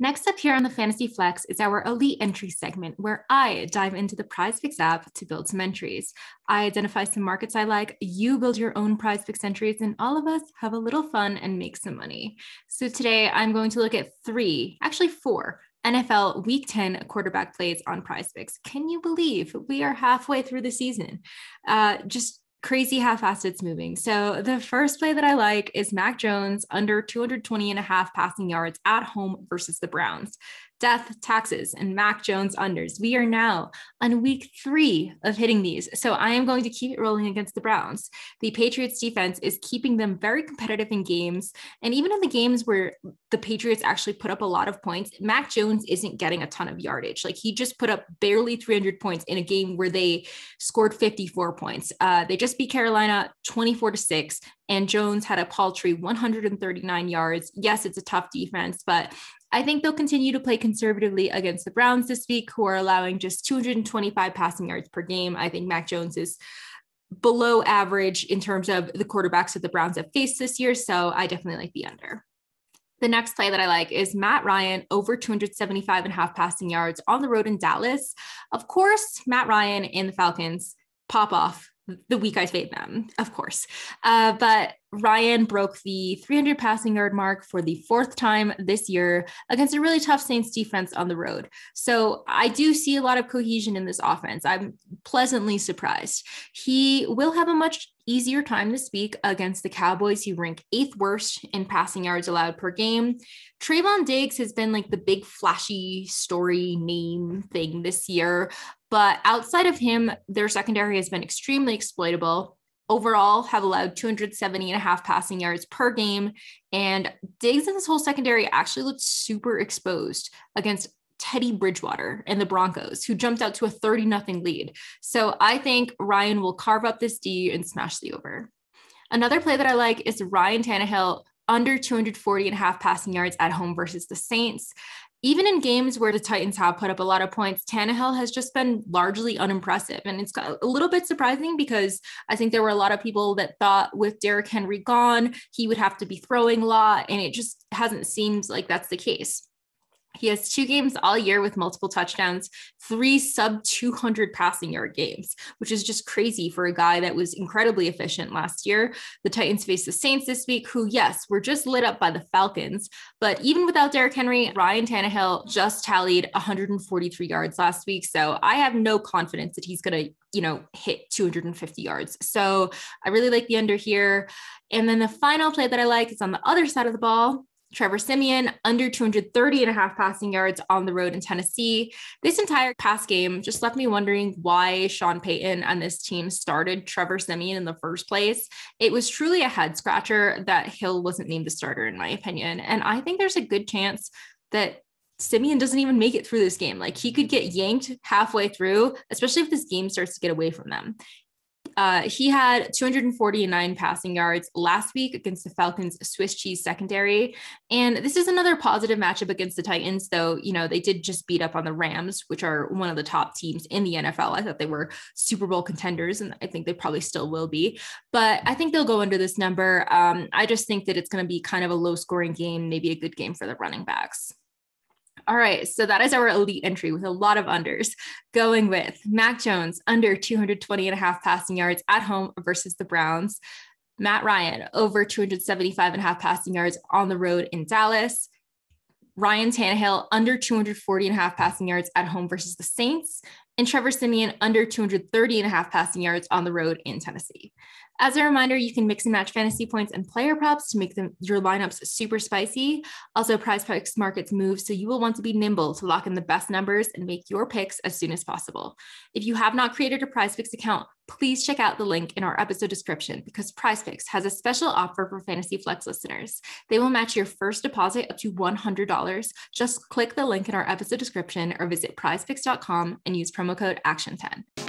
Next up here on the Fantasy Flex is our Elite Entry segment, where I dive into the PrizePicks app to build some entries. I identify some markets I like, you build your own PrizePicks entries, and all of us have a little fun and make some money. So today I'm going to look at four NFL Week 10 quarterback plays on PrizePicks. Can you believe we are halfway through the season? Just crazy how fast it's moving. So the first play that I like is Mac Jones under 220.5 passing yards at home versus the Browns. Death, taxes, and Mac Jones unders. We are now on week 3 of hitting these. So I am going to keep it rolling against the Browns. The Patriots defense is keeping them very competitive in games. And even in the games where the Patriots actually put up a lot of points, Mac Jones isn't getting a ton of yardage. Like, he just put up barely 300 points in a game where they scored 54 points. They just beat Carolina 24-6. And Jones had a paltry 139 yards. Yes, it's a tough defense, but I think they'll continue to play conservatively against the Browns this week, who are allowing just 225 passing yards per game. I think Mac Jones is below average in terms of the quarterbacks that the Browns have faced this year, so I definitely like the under. The next play that I like is Matt Ryan over 275.5 passing yards on the road in Dallas. Of course, Matt Ryan and the Falcons pop off the week I fade them, of course. But Ryan broke the 300 passing yard mark for the 4th time this year against a really tough Saints defense on the road. So I do see a lot of cohesion in this offense. I'm pleasantly surprised. He will have a much easier time this week against the Cowboys, who rank 8th worst in passing yards allowed per game. Trayvon Diggs has been like the big flashy story name thing this year, but outside of him, their secondary has been extremely exploitable. Overall, have allowed 270.5 passing yards per game, and Diggs and this whole secondary actually looked super exposed against Teddy Bridgewater and the Broncos, who jumped out to a 30-0 lead. So I think Ryan will carve up this D and smash the over. Another play that I like is Ryan Tannehill under 240.5 passing yards at home versus the Saints. Even in games where the Titans have put up a lot of points, Tannehill has just been largely unimpressive. And it's a little bit surprising because I think there were a lot of people that thought with Derrick Henry gone, he would have to be throwing a lot. And it just hasn't seemed like that's the case. He has 2 games all year with multiple touchdowns, 3 sub 200 passing yard games, which is just crazy for a guy that was incredibly efficient last year. The Titans face the Saints this week, who, yes, were just lit up by the Falcons. But even without Derrick Henry, Ryan Tannehill just tallied 143 yards last week. So I have no confidence that he's going to, hit 250 yards. So I really like the under here. And then the final play that I like is on the other side of the ball. Trevor Siemian under 230.5 passing yards on the road in Tennessee. This entire pass game just left me wondering why Sean Payton and this team started Trevor Siemian in the first place. It was truly a head scratcher that Hill wasn't named the starter, in my opinion. And I think there's a good chance that Siemian doesn't even make it through this game. Like, he could get yanked halfway through, especially if this game starts to get away from them. He had 249 passing yards last week against the Falcons' Swiss cheese secondary. And this is another positive matchup against the Titans, though, they did just beat up on the Rams, which are one of the top teams in the NFL. I thought they were Super Bowl contenders, and I think they probably still will be, but I think they'll go under this number. I just think that it's going to be kind of a low scoring game, maybe a good game for the running backs. All right, so that is our elite entry with a lot of unders, going with Mac Jones under 220.5 passing yards at home versus the Browns, Matt Ryan over 275.5 passing yards on the road in Dallas, Ryan Tannehill under 240.5 passing yards at home versus the Saints, and Trevor Siemian under 230.5 passing yards on the road in Tennessee. As a reminder, you can mix and match fantasy points and player props to make your lineups super spicy. Also, PrizePicks markets move, so you will want to be nimble to lock in the best numbers and make your picks as soon as possible. If you have not created a PrizePicks account, please check out the link in our episode description, because PrizePicks has a special offer for Fantasy Flex listeners. They will match your first deposit up to $100. Just click the link in our episode description or visit prizepicks.com and use promo code ACTION10.